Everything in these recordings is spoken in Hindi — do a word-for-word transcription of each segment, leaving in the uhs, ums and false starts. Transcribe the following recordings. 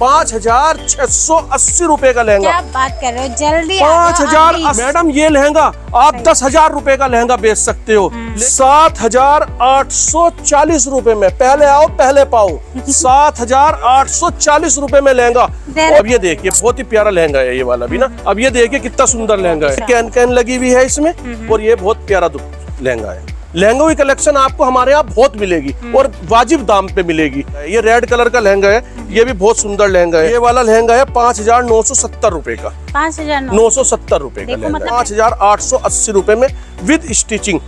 पाँच हजार छह सौ अस्सी रूपए का लहंगा। क्या बात कर रहे हो, जल्दी पाँच हजार मैडम ये लहंगा आप दस हजार रूपए का लहंगा बेच सकते हो। सात हजार आठ सौ चालीस रूपए में, पहले आओ पहले पाओ, सात हजार आठ सौ चालीस रूपए में लहंगा। अब ये देखिए बहुत ही प्यारा लहंगा है ये वाला भी ना, अब ये देखिए कितना सुंदर लहंगा है, कैन कैन लगी हुई है इसमें और ये बहुत प्यारा लहंगा है। लहंगों की कलेक्शन आपको हमारे यहाँ बहुत मिलेगी और वाजिब दाम पे मिलेगी। ये रेड कलर का लहंगा है, ये भी बहुत सुंदर लहंगा है। ये वाला लहंगा है पाँच हजार नौ सौ सत्तर रूपए का, पाँच हजार नौ सौ सत्तर रूपए का लहंगा, पाँच हजार आठ सौ अस्सी रूपए में विद स्टिचिंग।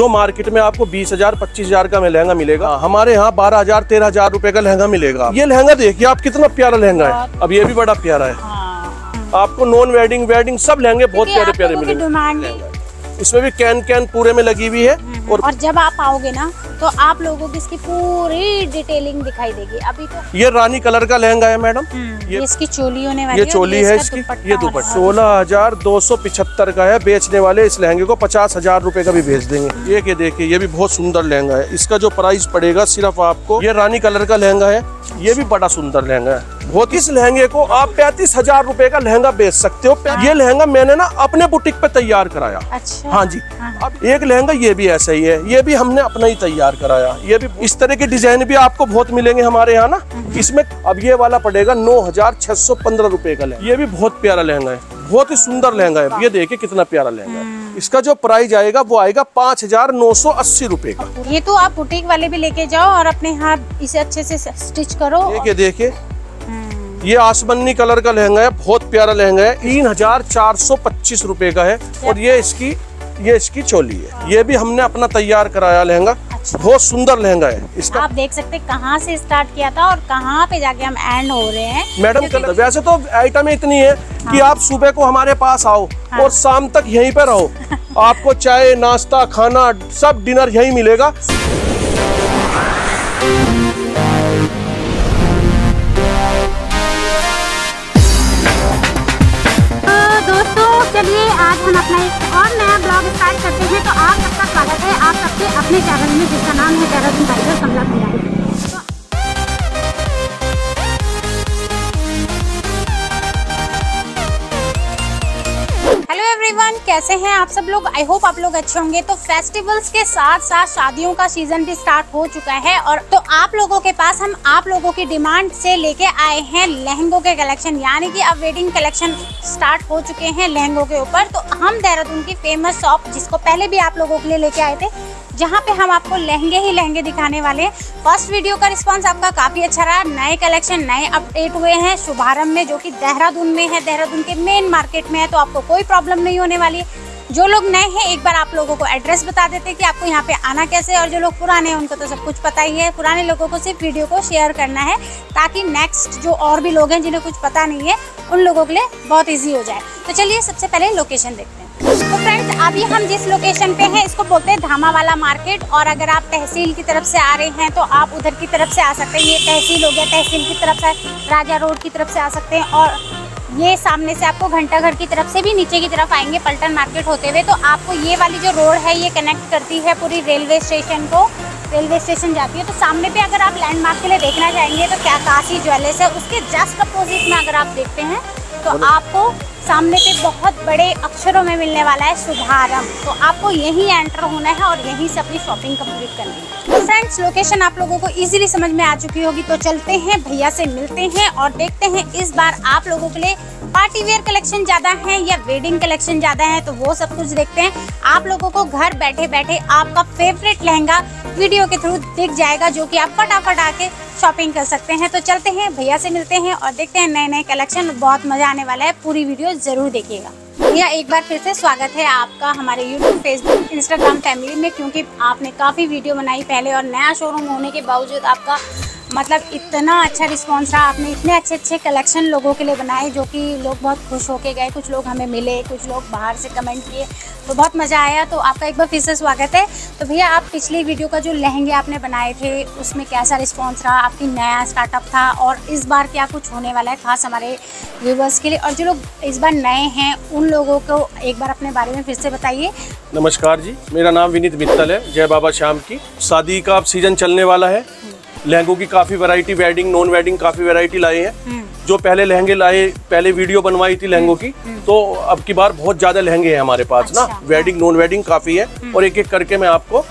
जो मार्केट में आपको बीस हजार पच्चीस हजार का लहंगा मिलेगा, हमारे यहाँ बारह हजार तेरह हजार रूपए का लहंगा मिलेगा। ये लहंगा देखिए आप कितना प्यारा लहंगा है। अब ये भी बड़ा प्यारा है, आपको नॉन वेडिंग वेडिंग सब लहंगे बहुत प्यारे प्यारे मिलेंगे। इसमें भी कैन कैन पूरे में लगी हुई है। और, और जब आप आओगे ना तो आप लोगों की इसकी पूरी डिटेलिंग दिखाई देगी। अभी तो ये रानी कलर का लहंगा है मैडम, ये इसकी चोली होने वाली है, ये चोली है इसकी, ये दुपट्टा सोलह हजार दो सौ पिछहत्तर का है। बेचने वाले इस लहंगे को पचास हजार रूपए का भी भेज देंगे। ये के देखिए ये भी बहुत सुंदर लहंगा है, इसका जो प्राइस पड़ेगा सिर्फ आपको, ये रानी कलर का लहंगा है, ये भी बड़ा सुंदर लहंगा है बहुत। इस लहंगे को आप पैंतीस हजार रूपए का लहंगा बेच सकते हो। ये लहंगा मैंने ना अपने बुटीक पे तैयार कराया। अच्छा। हाँ जी। अब एक लहंगा ये भी ऐसा ही है, ये भी हमने अपना ही तैयार कराया। ये भी इस तरह के डिजाइन भी आपको बहुत मिलेंगे हमारे यहाँ ना इसमें। अब ये वाला पड़ेगा नौ हजार छह सौ पंद्रह रूपए का लहंगा, ये भी बहुत प्यारा लहंगा है, बहुत ही सुंदर लहंगा है। ये देखिए कितना प्यारा लहंगा है, इसका जो प्राइस आएगा वो आएगा पाँच हजार नौ सौ अस्सी रूपए का। ये तो आप बुटीक वाले भी लेके जाओ और अपने यहाँ इसे अच्छे से स्टिच करो। देखिए देखिए ये आसमानी कलर का लहंगा है, बहुत प्यारा लहंगा है, तीन हजार चार सौ पच्चीस रूपए का है। और ये इसकी ये इसकी चोली है, ये भी हमने अपना तैयार कराया लहंगा। अच्छा। बहुत सुंदर लहंगा है इसका। आप देख सकते हैं कहाँ से स्टार्ट किया था और कहाँ पे जाके हम एंड हो रहे हैं मैडम। तो वैसे तो आइटमें इतनी है कि आप सुबह को हमारे पास आओ और शाम तक यहीं पे रहो। आपको चाय नाश्ता खाना सब डिनर यहीं मिलेगा। चलिए आज हम अपना एक और नया ब्लॉग स्टार्ट करते हैं। तो आप सबका स्वागत है आप सबके अपने चैनल में जिसका नाम है देहरादून राइडर कमला भंडारी। हेलो एवरीवन, कैसे हैं आप सब लोग? आई होप आप लोग अच्छे होंगे। तो फेस्टिवल्स के साथ साथ शादियों का सीजन भी स्टार्ट हो चुका है और तो आप लोगों के पास हम आप लोगों की डिमांड से लेके आए हैं लहंगों के कलेक्शन, यानी कि अब वेडिंग कलेक्शन स्टार्ट हो चुके हैं लहंगों के ऊपर। तो हम देहरादून की फेमस शॉप जिसको पहले भी आप लोगों के लिए लेके आए थे, जहाँ पे हम आपको लहंगे ही लहंगे दिखाने वाले हैं। फर्स्ट वीडियो का रिस्पांस आपका काफ़ी अच्छा रहा, नए कलेक्शन नए अपडेट हुए हैं शुभारंभ में, जो कि देहरादून में है, देहरादून के मेन मार्केट में है, तो आपको कोई प्रॉब्लम नहीं होने वाली है। जो लोग नए हैं एक बार आप लोगों को एड्रेस बता देते हैं कि आपको यहाँ पे आना कैसे है, और जो लोग पुराने हैं उनको तो सब कुछ पता ही है। पुराने लोगों को सिर्फ वीडियो को शेयर करना है ताकि नेक्स्ट जो और भी लोग हैं जिन्हें कुछ पता नहीं है उन लोगों के लिए बहुत ईजी हो जाए। तो चलिए सबसे पहले लोकेशन देखते हैं। तो फ्रेंड्स अभी हम जिस लोकेशन पे हैं इसको बोलते हैं धामावाला मार्केट, और अगर आप तहसील की तरफ से आ रहे हैं तो आप उधर की तरफ से आ सकते हैं। ये तहसील हो गया, तहसील की तरफ से राजा रोड की तरफ से आ सकते हैं, और ये सामने से आपको घंटा घर की तरफ से भी नीचे की तरफ आएंगे पलटन मार्केट होते हुए, तो आपको ये वाली जो रोड है ये कनेक्ट करती है पूरी रेलवे स्टेशन को, रेलवे स्टेशन जाती है। तो सामने पे अगर आप लैंडमार्क के लिए देखना चाहेंगे तो क्या काशी ज्वेलर्स है, उसके जस्ट अपोजिट में अगर आप देखते हैं तो आपको सामने पे बहुत बड़े अक्षरों में मिलने वाला है शुभारंभ। तो आपको यहीं एंटर होना है और यहीं से अपनी शॉपिंग कंप्लीट करनी है। फ्रेंड्स लोकेशन आप लोगों को इजीली समझ में आ चुकी होगी, तो चलते हैं भैया से मिलते हैं और देखते हैं इस बार आप लोगों के लिए पार्टी वेयर कलेक्शन ज़्यादा है या वेडिंग कलेक्शन ज़्यादा है। तो वो सब कुछ देखते हैं, आप लोगों को घर बैठे बैठे आपका फेवरेट लहंगा वीडियो के थ्रू दिख जाएगा, जो कि आप फटाफट आके शॉपिंग कर सकते हैं। तो चलते हैं भैया से मिलते हैं और देखते हैं नए नए कलेक्शन, बहुत मज़ा आने वाला है, पूरी वीडियो ज़रूर देखिएगा। भैया एक बार फिर से स्वागत है आपका हमारे यूट्यूब फेसबुक इंस्टाग्राम फैमिली में, क्योंकि आपने काफ़ी वीडियो बनाई पहले और नया शोरूम होने के बावजूद आपका मतलब इतना अच्छा रिस्पांस रहा, आपने इतने अच्छे अच्छे कलेक्शन लोगों के लिए बनाए जो कि लोग बहुत खुश होके गए। कुछ लोग हमें मिले, कुछ लोग बाहर से कमेंट किए, तो बहुत मज़ा आया। तो आपका एक बार फिर से स्वागत है। तो भैया आप पिछली वीडियो का जो लहंगे आपने बनाए थे उसमें कैसा रिस्पांस रहा, आपकी नया स्टार्टअप था, और इस बार क्या कुछ होने वाला है खास हमारे व्यूवर्स के लिए, और जो लोग इस बार नए हैं उन लोगों को एक बार अपने बारे में फिर से बताइए। नमस्कार जी, मेरा नाम विनीत मित्तल है, जय बाबा श्याम की। शादी का अब सीज़न चलने वाला है, लहंगों की काफ़ी वैरायटी, वेडिंग नॉन वेडिंग काफ़ी वैरायटी लाए हैं। जो पहले लहंगे लाए, पहले वीडियो बनवाई थी लहंगों की, तो अब की बार बहुत ज़्यादा लहंगे हैं हमारे पास। अच्छा, ना वेडिंग नॉन वेडिंग काफ़ी है और एक एक करके मैं आपको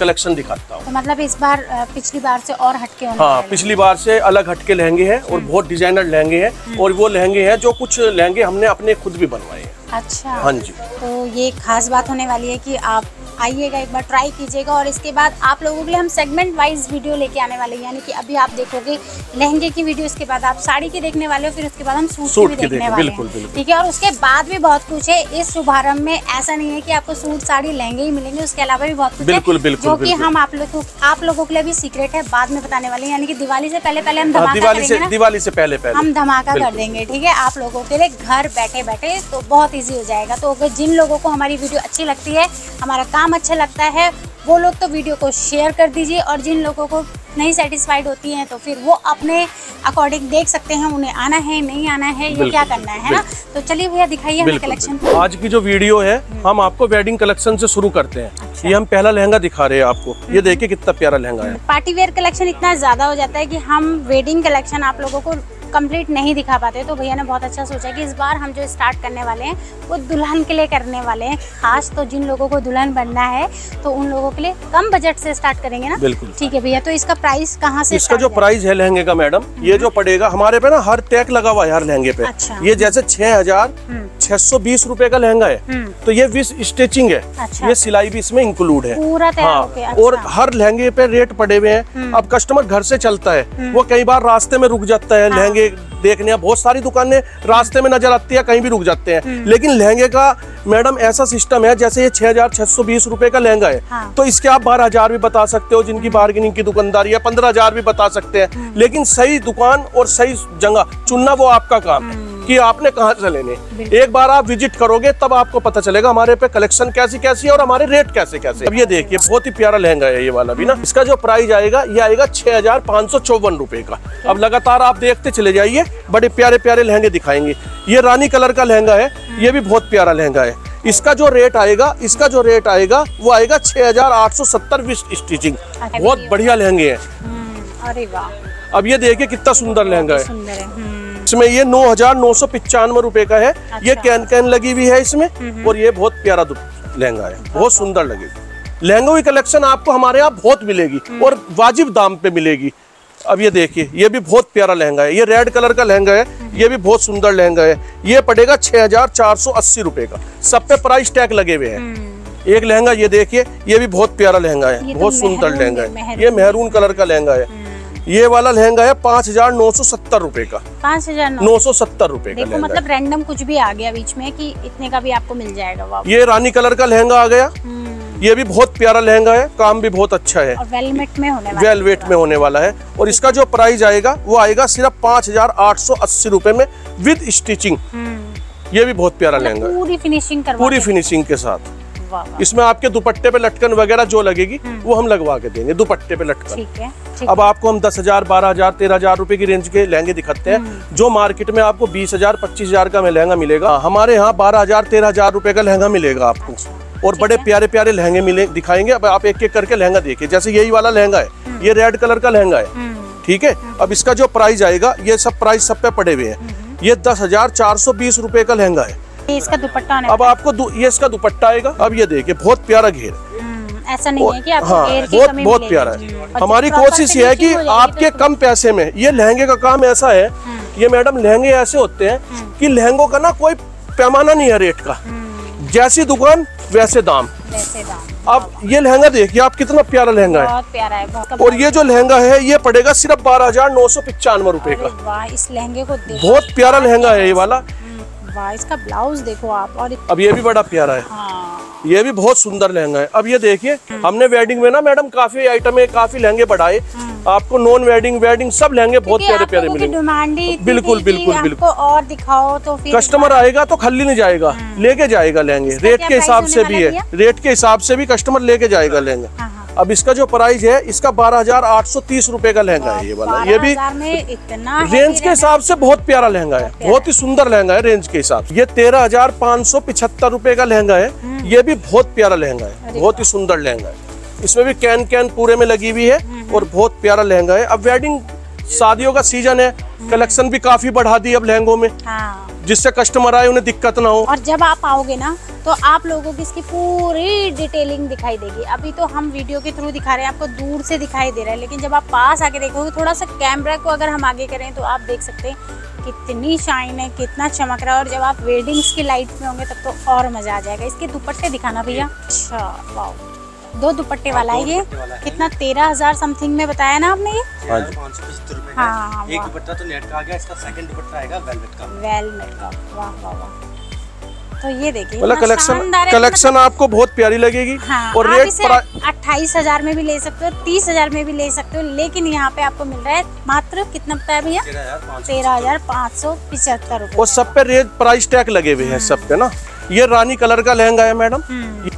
कलेक्शन दिखाता हूँ। तो मतलब इस बार पिछली बार से और हटके होने? हाँ, पिछली बार से अलग हटके लहंगे हैं और बहुत डिजाइनर लहंगे हैं और वो लहंगे हैं जो कुछ लहंगे हमने अपने खुद भी बनवाए हैं। अच्छा, हाँ जी। तो ये खास बात होने वाली है कि आप आइएगा, एक बार ट्राई कीजिएगा और इसके बाद आप लोगों के लिए हम सेगमेंट वाइज वीडियो लेके आने वाले हैं। यानी कि अभी आप देखोगे लहंगे की वीडियो, इसके बाद आप साड़ी की देखने वाले हो, फिर उसके बाद हम सूट की भी देखने वाले हैं, ठीक है। और उसके बाद भी बहुत कुछ है इस शुभारंभ में, ऐसा नहीं है कि आपको सूट साड़ी लहंगे ही मिलेंगे, उसके अलावा भी बहुत कुछ है जो की हम आप लोगों आप लोगों के लिए भी सीक्रेट है, बाद में बताने वाले हैं। यानी कि दिवाली से पहले पहले हम धमाका दिवाली से पहले हम धमाका कर देंगे, ठीक है, आप लोगों के लिए घर बैठे बैठे, तो बहुत ईजी हो जाएगा। तो अगर जिन लोगों को हमारी वीडियो अच्छी लगती है, हमारा काम अच्छा लगता है, वो लोग तो वीडियो को शेयर कर दीजिए और जिन लोगों को नहीं सेटिस्फाइड होती हैं तो फिर वो अपने अकॉर्डिंग देख सकते हैं, उन्हें आना है नहीं आना है, ये क्या करना है, है ना। तो चलिए भैया दिखाइए हमें कलेक्शन। आज की जो वीडियो है हम आपको वेडिंग कलेक्शन से शुरू करते हैं। अच्छा। ये हम पहला लहंगा दिखा रहे हैं आपको, ये देखिए कितना प्यारा लहंगा है। पार्टी वेयर कलेक्शन इतना ज्यादा हो जाता है कि हम वेडिंग कलेक्शन आप लोगों को कंप्लीट नहीं दिखा पाते, तो भैया ने बहुत अच्छा सोचा कि इस बार हम जो स्टार्ट करने वाले हैं वो दुल्हन के लिए करने वाले हैं खास। तो जिन लोगों को दुल्हन बनना है तो उन लोगों के लिए कम बजट से स्टार्ट करेंगे ना। बिल्कुल, ठीक है भैया। तो इसका प्राइस कहाँ से? इसका जो प्राइस है लहंगे का मैडम, ये जो पड़ेगा हमारे पे ना, हर टैग लगा हुआ है हर लहंगे पे। अच्छा। ये जैसे छह हजार छह सौ बीस रूपए का लहंगा है, तो ये विद स्टिचिंग है। अच्छा। ये सिलाई भी इसमें इंक्लूड है पूरा। हाँ, और हर लहंगे पे रेट पड़े हुए हैं। अब कस्टमर घर से चलता है, वो कई बार रास्ते में रुक जाता है लहंगे देखने, बहुत सारी दुकानें रास्ते में नजर आती है, कहीं भी रुक जाते हैं, लेकिन लहंगे का मैडम ऐसा सिस्टम है, जैसे ये छह हजार छह सौ बीस रूपए का लहंगा है। हाँ। तो इसके आप बारह हजार भी बता सकते हो, जिनकी बार्गेनिंग की दुकानदारी है पंद्रह हजार भी बता सकते हैं, लेकिन सही दुकान और सही जगह चुनना वो आपका काम है कि आपने कहाँ से लेने। एक बार आप विजिट करोगे तब आपको पता चलेगा हमारे पे कलेक्शन कैसी कैसी है और हमारे रेट कैसे कैसे। अब ये देखिए बहुत ही प्यारा लहंगा है ये वाला भी ना, इसका जो प्राइस आएगा ये आएगा छह हजार पाँच सौ चौवन रूपये का। अब लगातार आप देखते चले जाइए, बड़े प्यारे प्यारे लहंगे दिखाएंगे। ये रानी कलर का लहंगा है, ये भी बहुत प्यारा लहंगा है। इसका जो रेट आएगा, इसका जो रेट आएगा वो आएगा छह हजार आठ सौ सत्तर विद स्टिचिंग। बहुत बढ़िया लहंगे है। अब ये देखिए कितना सुंदर लहंगा है, इसमें ये नौ हजार नौ सौ पचानवे रूपए का है। अच्छा। ये कैन कैन लगी हुई है इसमें और ये बहुत प्यारा लहंगा है, बहुत सुंदर लगेगी। लहंगों की कलेक्शन आपको हमारे यहाँ बहुत मिलेगी और वाजिब दाम पे मिलेगी। अब ये देखिए ये भी बहुत प्यारा लहंगा है, ये रेड कलर का लहंगा है, ये भी बहुत सुंदर लहंगा है। ये पड़ेगा छह हजार चार सौ अस्सी रूपये का, सब पे प्राइस टैग लगे हुए हैं। एक लहंगा ये देखिए, ये भी बहुत प्यारा लहंगा है, बहुत सुंदर लहंगा है, ये मेहरून कलर का लहंगा है। ये वाला लहंगा है पाँच हजार नौ सौ सत्तर रूपए का, पाँच हजार नौ सौ सत्तर रूपए का। मतलब रैंडम कुछ भी आ गया बीच में कि इतने का भी आपको मिल जाएगा। ये रानी कलर का लहंगा आ गया, ये भी बहुत प्यारा लहंगा है, काम भी बहुत अच्छा है और वेलवेट में होने वाला वेलवेट में होने वाला है। और इसका जो प्राइस आएगा वो आएगा सिर्फ पाँच हजार आठ सौ अस्सी रूपए में विद स्टिचिंग। ये भी बहुत प्यारा लहंगा, पूरी फिनिशिंग पूरी फिनिशिंग के साथ। इसमें आपके दुपट्टे पे लटकन वगैरह जो लगेगी वो हम लगवा के देंगे, दुपट्टे पे लटकन। ठीक है, ठीक। अब आपको हम दस हजार बारह हजार तेरह हजार रूपए की रेंज के लहंगे दिखाते हैं, जो मार्केट में आपको बीस हजार पच्चीस हजार का लहंगा मिलेगा, हमारे यहाँ बारह हजार तेरह हजार रूपए का लहंगा मिलेगा आपको। और बड़े प्यारे प्यारे लहंगे मिले दिखाएंगे। अब आप एक एक करके लहंगा देखिए, जैसे यही वाला लहंगा है, ये रेड कलर का लहंगा है, ठीक है। अब इसका जो प्राइस आएगा, ये सब प्राइस सब पे पड़े हुए हैं, ये दस हजार चार सौ बीस रूपए का लहंगा है। इसका दुपट्टा आने अब आपको ये इसका दुपट्टा आएगा। अब ये देखिए बहुत प्यारा घेर, ऐसा नहीं है कि आपको हाँ, घेर की बहुत, कमी बहुत प्यारा है। हमारी कोशिश ये है कि आपके तो कम पैसे में ये लहंगे का काम ऐसा है। ये मैडम लहंगे ऐसे होते हैं कि लहंगों का ना कोई पैमाना नहीं है रेट का, जैसी दुकान वैसे दाम। अब ये लहंगा देखिए आप, कितना प्यारा लहंगा है, बहुत प्यारा है, बहुत। और ये जो लहंगा है ये पड़ेगा सिर्फ बारह हजार नौ सौ पचानवे रूपए का। इस लहंगे को बहुत प्यारा लहंगा है ये वाला। इसका ब्लाउज देखो आप। और अब ये भी बड़ा प्यारा है। हाँ। ये भी बहुत सुंदर लहंगा है। अब ये देखिए हमने वेडिंग में ना मैडम काफी आइटम काफी लहंगे बढ़ाए, आपको नॉन वेडिंग वेडिंग सब लहंगे बहुत प्यारे प्यारे मिलेंगे। बिल्कुल बिल्कुल बिल्कुल। और दिखाओ तो फिर कस्टमर आएगा तो खाली नहीं जाएगा, लेके जाएगा लहंगे। रेट के हिसाब से भी है, रेट के हिसाब से भी कस्टमर लेके जाएगा लहंगा। अब इसका जो प्राइस है इसका बारह हजार आठ सौ तीस रूपए का लहंगा है ये वाला। ये भी इतना रेंज के हिसाब से बहुत प्यारा लहंगा है, बहुत ही सुंदर लहंगा है रेंज के हिसाब से। ये तेरह हजार पाँच सौ पिछहत्तर रूपए का लहंगा है, ये भी बहुत प्यारा लहंगा है, बहुत ही सुंदर लहंगा है। इसमें भी कैन कैन पूरे में लगी हुई है और बहुत प्यारा लहंगा है। अब वेडिंग शादियों का सीजन है, कलेक्शन भी काफी बढ़ा दी अब लहंगों में, हाँ। जिससे कस्टमर आए उन्हें दिक्कत ना हो। और जब आप आओगे ना तो आप लोगों की इसकी पूरी डिटेलिंग दिखाई देगी। अभी तो हम वीडियो के थ्रू दिखा रहे हैं, आपको दूर से दिखाई दे रहा है, लेकिन जब आप पास आके देखोगे, थोड़ा सा कैमरा को अगर हम आगे करें तो आप देख सकते हैं कितनी शाइन है, कितना चमक रहा है। और जब आप वेडिंग्स की लाइट में होंगे तब तो और मजा आ जाएगा। इसके दुपट्टे दिखाना भैया। अच्छा, वाह, दो दुपट्टे वाला है ये। कितना तेरह हजार समथिंग में बताया ना आपने ये? हाँ, एक दुपट्टा तो नेट का आ गया, इसका सेकंड दुपट्टा आएगा वेलवेट का। वेलवेट का, वाह वाह वाह। तो ये देखिए कलेक्शन, कलेक्शन आपको बहुत प्यारी लगेगी। हाँ, और रेट अट्ठाईस हजार में भी ले सकते हो, तीस हजार में भी ले सकते हो, लेकिन यहाँ पे आपको मिल रहा है मात्र कितना बताया भैया? तेरह हजार पाँच सौ पिछहत्तर रूपए। और सब पे रेट प्राइस टैग लगे हुए हैं सब पे ना। ये रानी कलर का लहंगा है मैडम,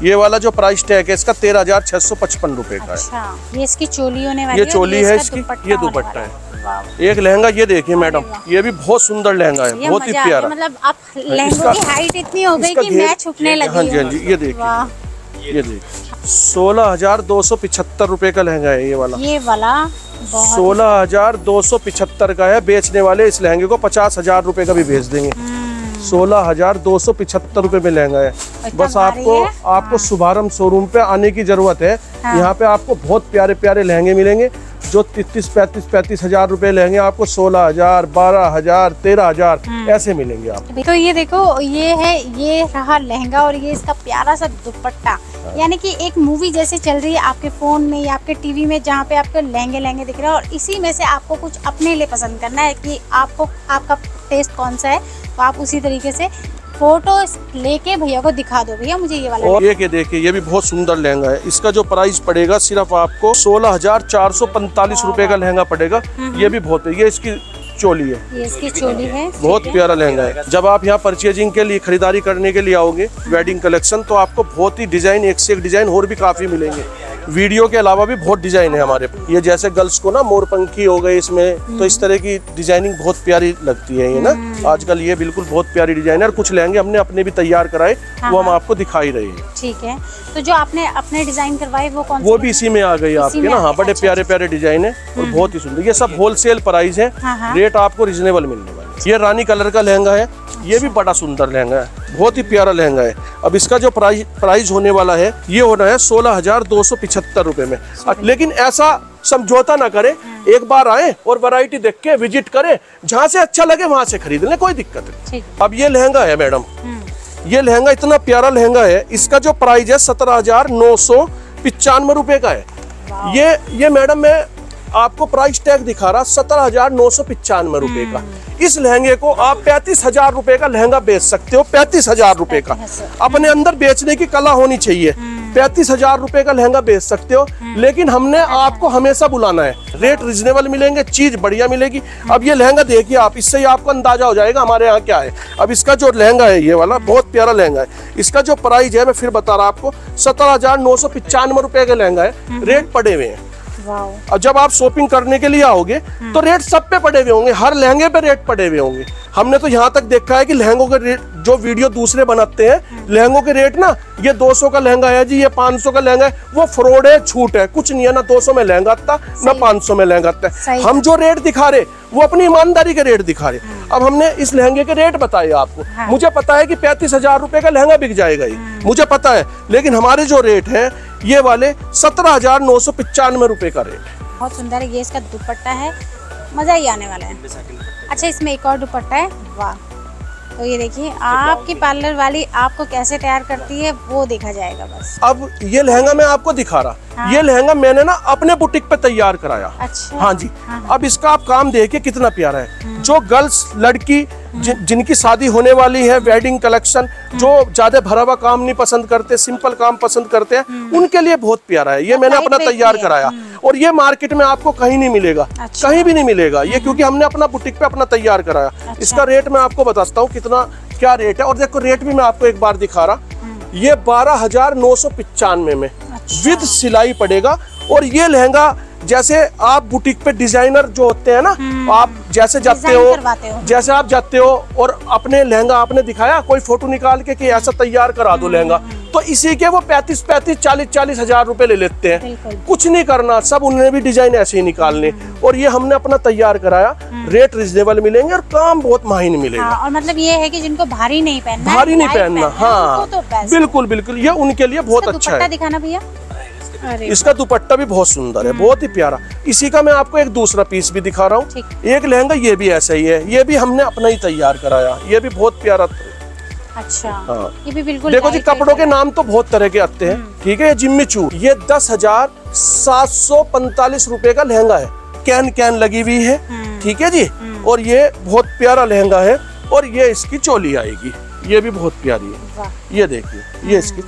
ये वाला जो प्राइस टैग है इसका तेरह हजार छह सौ पचपन रूपए का है। ये इसकी चोली होने वाली है, ये चोली है इसकी, ये दुपट्टा है। एक लहंगा ये देखिए मैडम, ये भी बहुत सुंदर लहंगा है, बहुत ही प्यारा। मतलब आप लहंगों की हाइट इतनी हो गई कि मैं छुपने लगी। हाँ जी, हाँ जी, ये देखिए, ये देखिए सोलह हजार दो सौ पिछहत्तर रूपए का लहंगा है ये वाला। ये वाला सोलह हजार दो सौ पिछहत्तर का है। बेचने वाले इस लहंगे को पचास हजार रूपए का भी भेज देंगे। सोलह हजार दो सौ पिछहत्तर रूपए में लहंगा है। बस आपको आपको शुभारंभ शोरूम पे आने की जरूरत है। यहाँ पे आपको बहुत प्यारे प्यारे लहंगे मिलेंगे जो तीस पैंतीस पैंतीस हजार रूपए लहंगे आपको सोलह हजार बारह हजार तेरह हजार ऐसे मिलेंगे आपको। तो ये देखो, ये है, ये रहा लहंगा और ये इसका प्यारा सा दुपट्टा। यानी कि एक मूवी जैसे चल रही है आपके फोन में या आपके टीवी में, जहाँ पे आपको लहंगे लहंगे दिख रहे हैं। और इसी में से आपको कुछ अपने लिए पसंद करना है कि आपको आपका टेस्ट कौन सा है, तो आप उसी तरीके से फोटो लेके भैया को दिखा दो। भैया मुझे ये वाला, और ये के देखिए ये भी बहुत सुंदर लहंगा है। इसका जो प्राइस पड़ेगा सिर्फ आपको सोलह हजार चार सौ पैंतालीस रूपए का लहंगा पड़ेगा। ये भी बहुत है, ये इसकी चोली है, ये इसकी चोली है, बहुत प्यारा लहंगा है। जब आप यहाँ परचेजिंग के लिए, खरीदारी करने के लिए आओगे वेडिंग कलेक्शन, तो आपको बहुत ही डिजाइन, एक से एक डिजाइन और भी काफी मिलेंगे। वीडियो के अलावा भी बहुत डिजाइन है हमारे। ये जैसे गर्ल्स को ना मोरपंखी हो गई इसमें, तो इस तरह की डिजाइनिंग बहुत प्यारी लगती है ये ना आजकल। ये बिल्कुल बहुत प्यारी डिजाइन है। और कुछ लहंगे हमने अपने भी तैयार कराए, हाँ, वो हम आपको दिखा ही रहे हैं। ठीक है, तो जो आपने अपने डिजाइन करवाए वो कौन? वो भी इसी में आ गई आपके ना। हाँ, बड़े प्यारे प्यारे डिजाइन है और बहुत ही सुंदर। ये सब होलसेल प्राइस है, रेट आपको रिजनेबल मिलने वाला है। ये रानी कलर का लहंगा है, ये भी बड़ा सुंदर लहंगा है, बहुत ही प्यारा लहंगा है। अब इसका जो प्राइस प्राइस होने वाला है ये होना है सोलह हजार दो सौ पिछहत्तर रुपए में। लेकिन ऐसा समझौता ना करें, एक बार आए और वैरायटी देख के विजिट करें, जहाँ से अच्छा लगे वहाँ से खरीद लें, कोई दिक्कत नहीं। अब ये लहंगा है मैडम, ये लहंगा इतना प्यारा लहंगा है। इसका जो प्राइस है सत्रह हजार नौ सौ पिचानवे रुपए का है। ये ये मैडम मैं आपको प्राइस टैग दिखा रहा सत्रह हजार नौ सौ पिचानवे रुपए का। इस लहंगे को आप पैंतीस हजार रुपए का लहंगा बेच सकते हो। पैंतीस हजार रुपए का अपने अंदर बेचने की कला होनी चाहिए। पैंतीस हजार रुपए का लहंगा बेच सकते हो, लेकिन हमने आपको हमेशा बुलाना है। रेट रिजनेबल मिलेंगे, चीज बढ़िया मिलेगी। अब ये लहंगा देखिए आप, इससे ही आपको अंदाजा हो जाएगा हमारे यहाँ क्या है। अब इसका जो लहंगा है ये वाला बहुत प्यारा लहंगा है। इसका जो प्राइस है मैं फिर बता रहा आपको सत्रह हजार नौ सौ पिचानवे रुपए का लहंगा है। रेट पड़े हुए हैं। और जब आप शॉपिंग करने के लिए आओगे तो रेट सब पे पड़े हुए होंगे, हर लहंगे पे रेट पड़े हुए होंगे। हमने तो यहाँ तक देखा है कि लहंगों के रेट, जो वीडियो दूसरे बनाते हैं लहंगों के रेट ना, ये दो सौ का लहंगा है जी, ये पाँच सौ का लहंगा है, वो फ्रॉड है, छूट है, कुछ नहीं है। ना दो सौ में लहंगा आता, ना पाँच सौ में लहंगा आता। हम जो रेट दिखा रहे वो अपनी ईमानदारी के रेट दिखा रहे। अब हमने इस लहंगे के रेट बताए आपको। हाँ। मुझे पता है कि पैंतीस हजार रुपए का लहंगा बिक जाएगा ही, मुझे पता है, लेकिन हमारे जो रेट हैं ये वाले सत्रह हजार नौ सौ पिचानवे रुपए का रेट है। बहुत सुंदर है। ये इसका दुपट्टा है, मजा ही आने वाला है। अच्छा, इसमें एक और दुपट्टा है, वाह। तो ये देखिए आपकी पार्लर वाली आपको कैसे तैयार करती है वो देखा जाएगा बस। अब ये लहंगा मैं आपको दिखा रहा। हाँ। ये लहंगा मैंने ना अपने बुटीक पे तैयार कराया। अच्छा। हाँ जी। हाँ। अब इसका आप काम देखिए कितना प्यारा है। जो गर्ल्स लड़की जि, जिनकी शादी होने वाली है, वेडिंग कलेक्शन, जो ज्यादा भरा हुआ काम नहीं पसंद करते, सिंपल काम पसंद करते हैं, उनके लिए बहुत प्यारा है। ये मैंने अपना तैयार कराया और ये मार्केट में आपको कहीं नहीं मिलेगा। अच्छा। कहीं भी नहीं मिलेगा ये, क्योंकि हमने अपना बुटीक पे अपना तैयार कराया। अच्छा। इसका रेट मैं आपको बताता हूँ कितना क्या रेट है। और देखो रेट भी मैं आपको एक बार दिखा रहा, ये बारह हजार नौ सौ पिचानवे में विद सिलाई पड़ेगा। और ये लहंगा जैसे आप बुटीक पे डिजाइनर जो होते हैं ना, आप जैसे जाते हो, हो जैसे आप जाते हो और अपने लहंगा आपने दिखाया, कोई फोटो निकाल के कि ऐसा तैयार करा दो लहंगा, तो इसी के वो पैंतीस पैंतीस चालीस चालीस हजार रुपए ले लेते हैं। कुछ नहीं करना, सब उन्होंने भी डिजाइन ऐसे ही निकालने, और ये हमने अपना तैयार कराया। रेट रिजनेबल मिलेंगे और काम बहुत माहिन मिलेगा। हाँ, और मतलब ये है कि जिनको भारी नहीं पहनना, भारी नहीं पहनना, हाँ बिल्कुल बिल्कुल, ये उनके लिए बहुत अच्छा है। दिखाना भैया, इसका दुपट्टा भी बहुत सुंदर है, बहुत ही प्यारा। इसी का मैं आपको एक दूसरा पीस भी दिखा रहा हूँ। एक लहंगा ये भी ऐसा ही है, ये भी हमने अपना ही तैयार कराया, ये भी बहुत प्यारा। अच्छा, हाँ। ये भी बिल्कुल देखो जी, कपड़ों के नाम तो बहुत तरह के आते हैं, ठीक है। जिम्मी चू ये दस हजार सात सौ पैंतालीस रूपए का लहंगा है, कैन कैन लगी हुई है, ठीक है जी। और ये बहुत प्यारा लहंगा है, और ये इसकी चोली आएगी, ये भी बहुत प्यारी है। ये देखिए, ये इसकी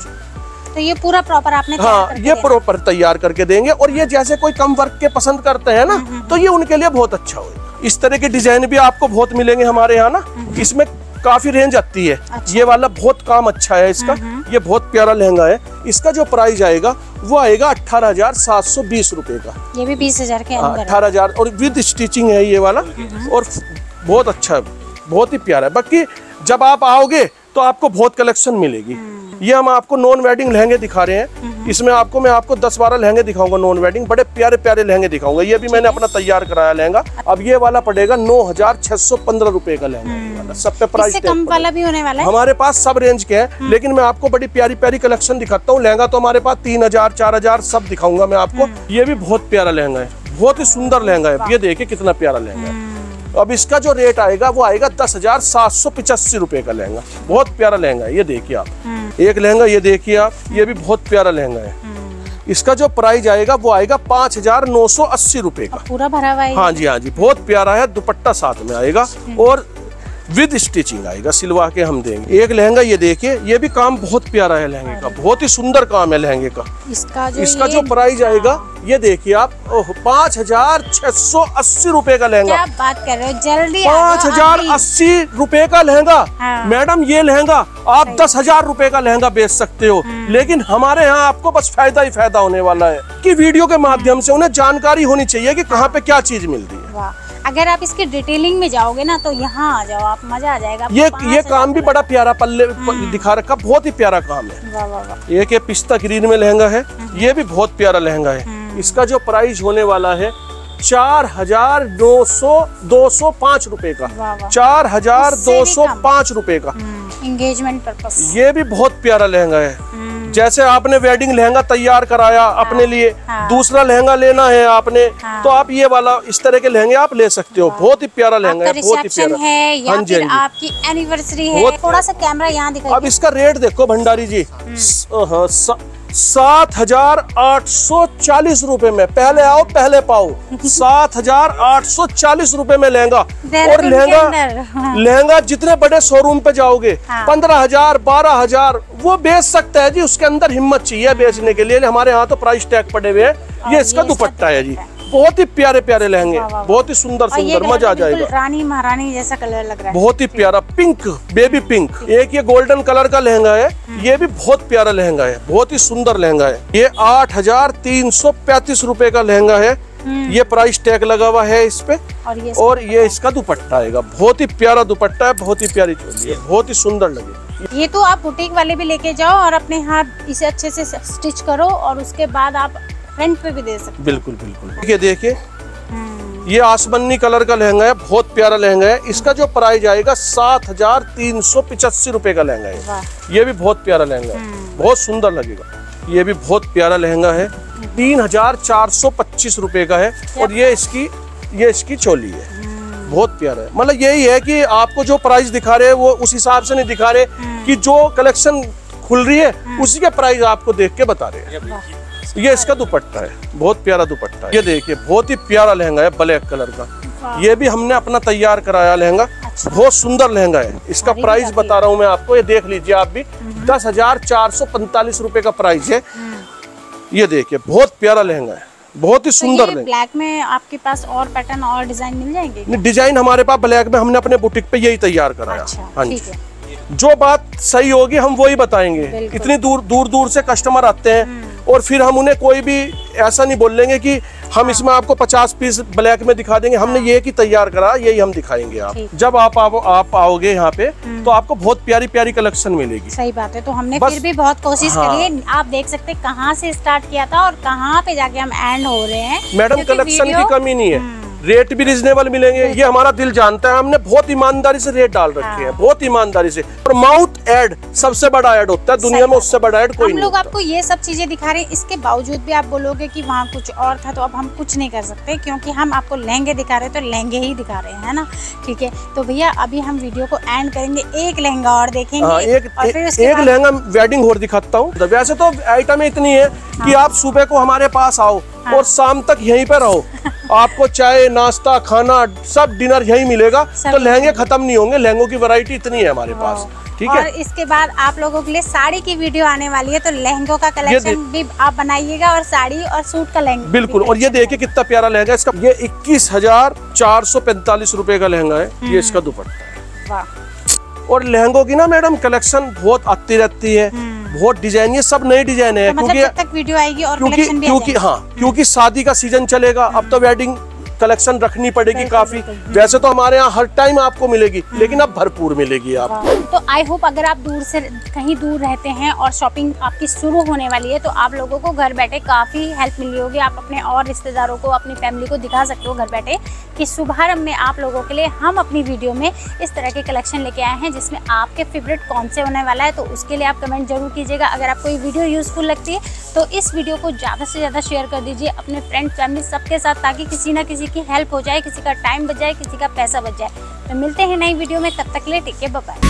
तो ये पूरा प्रॉपर आपने, हाँ ये प्रॉपर तैयार करके देंगे। और ये जैसे कोई कम वर्क के पसंद करते हैं ना, तो ये उनके लिए बहुत अच्छा हो। इस तरह के डिजाइन भी आपको बहुत मिलेंगे हमारे यहाँ ना, इसमें काफी रेंज आती है। अच्छा। ये वाला बहुत काम अच्छा है इसका, ये बहुत प्यारा लहंगा है। इसका जो प्राइस आएगा वो आएगा अठारह हजार सात सौ बीस रूपए का, ये भी बीस हजार के अंदर। अठारह हजार और विद स्टिचिंग है ये वाला, और बहुत अच्छा है, बहुत ही प्यारा है। बाकी जब आप आओगे तो आपको बहुत कलेक्शन मिलेगी। ये हम आपको नॉन वेडिंग लहंगे दिखा रहे हैं, इसमें आपको मैं आपको दस बारह लहंगे दिखाऊंगा नॉन वेडिंग, बड़े प्यारे प्यारे लहंगे दिखाऊंगा। ये भी मैंने अपना तैयार कराया लहंगा। अब ये वाला पड़ेगा नौ हजार छह सौ पंद्रह रूपए का लहंगा, सब पे प्राइस कम वाला भी होने वाला है। हमारे पास सब रेंज के हैं, लेकिन मैं आपको बड़ी प्यारी प्यारी कलेक्शन दिखाता हूँ। लहंगा तो हमारे पास तीन हजार चार हजार सब दिखाऊंगा मैं आपको। ये भी बहुत प्यारा लहंगा है, बहुत ही सुंदर लहंगा है, ये देखिए कितना प्यारा लहंगा है। अब इसका जो रेट आएगा वो आएगा दस हजार सात सौ पिचासी रूपए का लहंगा, बहुत प्यारा लहंगा है। ये देखिए आप एक लहंगा, ये देखिए आप, ये भी बहुत प्यारा लहंगा है। इसका जो प्राइस आएगा वो आएगा पाँच हजार नौ सौ अस्सी रूपए का, पूरा भरा हुआ है। हाँ जी, हाँ जी, बहुत प्यारा है। दुपट्टा साथ में आएगा और विद स्टिचिंग आएगा, सिलवा के हम देंगे। एक लहंगा ये देखिए, ये भी काम बहुत प्यारा है लहंगे का, बहुत ही सुंदर काम है लहंगे का। इसका जो, इसका जो प्राइस आएगा ये देखिए आप, पाँच हजार छह सौ अस्सी रूपए का लहंगा। क्या बात कर रहे हो, जल्दी पाँच हजार अस्सी रूपए का लहंगा। हाँ। मैडम ये लहंगा आप दस हजार रूपए का लहंगा बेच सकते हो, लेकिन हमारे यहाँ आपको बस फायदा ही फायदा होने वाला है। कि वीडियो के माध्यम से उन्हें जानकारी होनी चाहिए कि कहाँ पे क्या चीज मिलती है। अगर आप इसके डिटेलिंग में जाओगे ना तो यहाँ आ जाओ आप, मजा आ जाएगा। ये ये काम भी बड़ा प्यारा पल्ले दिखा रखा, बहुत ही प्यारा काम है। वाह वाह। एक ये पिस्ता ग्रीन में लहंगा है, ये भी बहुत प्यारा लहंगा है। इसका जो प्राइस होने वाला है चार हजार दो सौ दो सौ पाँच रूपए का, चार हजार दो सौ पाँच रूपए का, एंगेजमेंट पर्पस। ये भी बहुत प्यारा लहंगा है। जैसे आपने वेडिंग लहंगा तैयार कराया अपने लिए, दूसरा लहंगा लेना है आपने, तो आप ये वाला इस तरह के लहंगे आप ले सकते हो। बहुत ही प्यारा लहंगा है, बहुत ही प्यारा है। या फिर आपकी एनिवर्सरी है। थोड़ा सा कैमरा यहाँ दिखाइए। अब इसका रेट देखो भंडारी जी, सात हजार आठ सौ चालीस रूपए में, पहले आओ पहले पाओ। सात हजार आठ सौ चालीस रूपए में लहंगा, और लहंगा लहंगा जितने बड़े शोरूम पे जाओगे पंद्रह हजार बारह हजार वो बेच सकता है जी, उसके अंदर हिम्मत चाहिए बेचने के लिए। हमारे यहाँ तो प्राइस टैग पड़े हुए हैं। ये इसका दुपट्टा है जी, बहुत ही प्यारे प्यारे लहंगे, बहुत ही सुंदर सुंदर, मजा आ जाएगा। रानी महारानी जैसा कलर लग रहा है, बहुत ही प्यारा पिंक, बेबी पिंक। एक ये गोल्डन कलर का लहंगा है, ये भी बहुत प्यारा लहंगा है, बहुत ही सुंदर लहंगा है। ये आठ हजार तीन सौ पैंतीस रूपए का लहंगा है, ये प्राइस टैग लगा हुआ है इस पे। और ये, और ये इसका दुपट्टा आएगा, बहुत ही प्यारा दुपट्टा है, बहुत ही प्यारी चोली है, बहुत ही सुंदर लगे। ये तो आप बुटीक वाले भी लेके जाओ और अपने हाथ इसे अच्छे से स्टिच करो, और उसके बाद आप फ्रंट पे भी दे सकते। बिल्कुल बिल्कुल। ये देखिए, ये आसमानी कलर का लहंगा है, बहुत प्यारा लहंगा है। इसका जो प्राइस आएगा सात हजार तीन सौ पिचासी रूपए का लहंगा है। ये भी बहुत प्यारा लहंगा है, बहुत सुंदर लगेगा। ये भी बहुत प्यारा लहंगा है, तीन हजार चार सौ पच्चीस रूपए का है। और ये इसकी ये इसकी चोली है, बहुत प्यारा है। मतलब यही है कि आपको जो प्राइस दिखा रहे हैं वो उस हिसाब से नहीं दिखा रहे, कि जो कलेक्शन खुल रही है उसी के प्राइस आपको देख के बता रहे हैं। ये इसका दुपट्टा है, बहुत प्यारा दुपट्टा है। ये देखिए, बहुत ही प्यारा लहंगा है ब्लैक कलर का, ये भी हमने अपना तैयार कराया लहंगा। अच्छा। बहुत सुंदर लहंगा है। इसका प्राइस बता रहा हूँ मैं आपको, ये देख लीजिए आप भी, दस हजार चार सौ पैंतालीस रूपए का प्राइस है। ये देखिए, बहुत प्यारा लहंगा है, बहुत ही सुंदर। तो ब्लैक में आपके पास और पैटर्न और डिजाइन मिल जाएंगे? डिजाइन हमारे पास ब्लैक में हमने अपने बुटीक पे यही तैयार कराया। हाँ जी, जो बात सही होगी हम वही बताएंगे। इतनी दूर दूर दूर से कस्टमर आते हैं और फिर हम उन्हें कोई भी ऐसा नहीं बोल लेंगे कि हम इसमें आपको पचास पीस ब्लैक में दिखा देंगे, हमने ये कि तैयार करा यही हम दिखाएंगे। आप जब आप आओ, आप आओगे यहाँ पे तो आपको बहुत प्यारी प्यारी कलेक्शन मिलेगी। सही बात है। तो हमने फिर भी बहुत कोशिश हाँ। करी है। आप देख सकते हैं कहाँ से स्टार्ट किया था और कहाँ पे जाके हम एंड हो रहे हैं। मैडम कलेक्शन की कमी नहीं है, रेट भी रिजनेबल मिलेंगे, ये हमारा दिल जानता है। हमने बहुत ईमानदारी से रेट डाल रखे हैं, बहुत ईमानदारी से। और माउथ ऐड सबसे बड़ा ऐड होता है दुनिया में, उससे बड़ा ऐड कोई नहीं। हम लोग आपको ये सब चीजें दिखा रहे हैं, इसके बावजूद भी आप बोलोगे कि वहाँ कुछ और था, तो अब हम कुछ नहीं कर सकते क्योंकि हम आपको लहंगे दिखा रहे हैं, तो लहंगे ही दिखा रहे हैं ना। ठीक है, तो भैया अभी हम वीडियो को एंड करेंगे, एक लहंगा और देखेंगे। एक लहंगा वेडिंग और दिखाता हूँ। वैसे तो आइटम इतनी है कि आप सुबह को हमारे पास आओ और शाम तक यहीं पे रहो, आपको चाय नाश्ता खाना सब डिनर यही मिलेगा। तो लहंगे खत्म नहीं होंगे, लहंगों की वैरायटी इतनी है हमारे पास। ठीक है, और इसके बाद आप लोगों के लिए साड़ी की वीडियो आने वाली है, तो लहंगों का कलेक्शन भी आप बनाइएगा और साड़ी और सूट का लहंगा बिल्कुल। और ये देखिए कितना प्यारा लहंगा है इसका, ये इक्कीस हजार चार सौ पैंतालीस रुपए का लहंगा है, ये इसका दुपट्टा। और लहंगों की ना मैडम कलेक्शन बहुत आती रहती है, बहुत डिजाइन, ये सब नए डिजाइन है। तो मतलब क्योंकि तक वीडियो आएगी और क्योंकि भी क्योंकि हाँ क्योंकि शादी का सीजन चलेगा, अब तो वेडिंग कलेक्शन रखनी पड़ेगी काफी। वैसे तो हमारे यहाँ हर टाइम आपको मिलेगी, लेकिन अब भरपूर मिलेगी आपको। तो आई होप अगर आप दूर से कहीं दूर रहते हैं और शॉपिंग आपकी शुरू होने वाली है, तो आप लोगों को घर बैठे काफी हेल्प मिली होगी। आप अपने और रिश्तेदारों को, अपनी फैमिली को दिखा सकते हो घर बैठे कि शुभारंभ में आप लोगों के लिए हम अपनी वीडियो में इस तरह के कलेक्शन लेके आए हैं, जिसमें आपके फेवरेट कौन से होने वाला है। तो उसके लिए आप कमेंट जरूर कीजिएगा। अगर आपको ये वीडियो यूजफुल लगती है तो इस वीडियो को ज़्यादा से ज़्यादा शेयर कर दीजिए अपने फ्रेंड फैमिली सबके साथ, ताकि किसी ना किसी की हेल्प हो जाए, किसी का टाइम बच जाए, किसी का पैसा बच जाए। तो मिलते हैं नई वीडियो में, तब तक के लिए टेक केयर, बाय बाय।